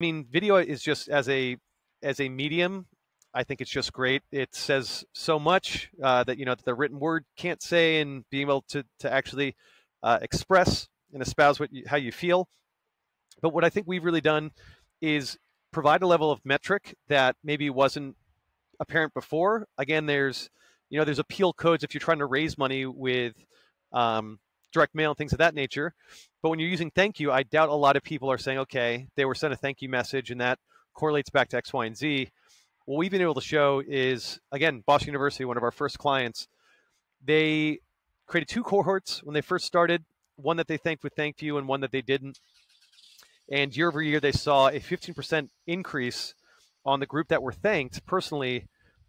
mean, video is just as a medium, I think it's just great. It says so much that, you know, that the written word can't say, and being able to actually express and espouse how you feel. But what I think we've really done is provide a level of metric that maybe wasn't apparent before. Again, there's, you know, there's appeal codes if you're trying to raise money with direct mail and things of that nature. But when you're using thank you, I doubt a lot of people are saying, okay, they were sent a thank you message and that correlates back to X, Y, and Z. What we've been able to show is, again, Boston University, one of our first clients, they created two cohorts when they first started, one that they thanked with thank you and one that they didn't. And year over year, they saw a 15% increase on the group that were thanked personally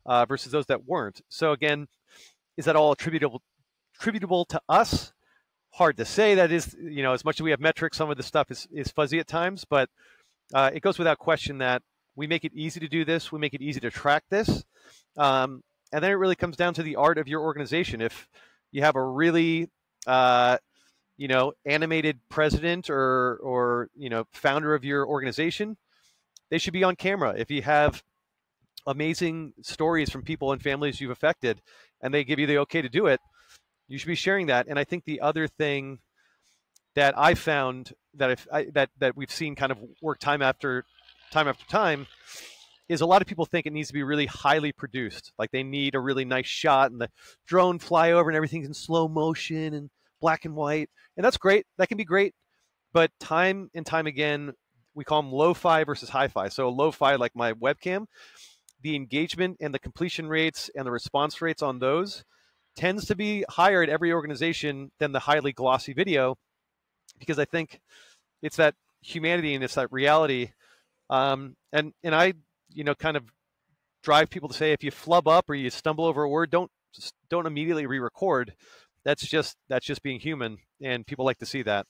versus those that weren't. So again, is that all attributable to us? Hard to say. That is, you know, as much as we have metrics, some of the stuff is fuzzy at times, but it goes without question that we make it easy to do this. We make it easy to track this. And then it really comes down to the art of your organization. If you have a really, you know, animated president or, you know, founder of your organization, they should be on camera. If you have amazing stories from people and families you've affected and they give you the okay to do it, you should be sharing that. And I think the other thing that I found that that we've seen kind of work time after time is a lot of people think it needs to be really highly produced. Like they need a really nice shot and the drone flyover and everything's in slow motion and black and white. And that's great. That can be great. But time and time again, we call them lo-fi versus hi-fi. So lo-fi, like my webcam, the engagement and the completion rates and the response rates on those tends to be higher at every organization than the highly glossy video, because I think it's that humanity and it's that reality. And I, you know, kind of drive people to say, if you flub up or you stumble over a word, don't immediately re-record. That's just being human, and people like to see that.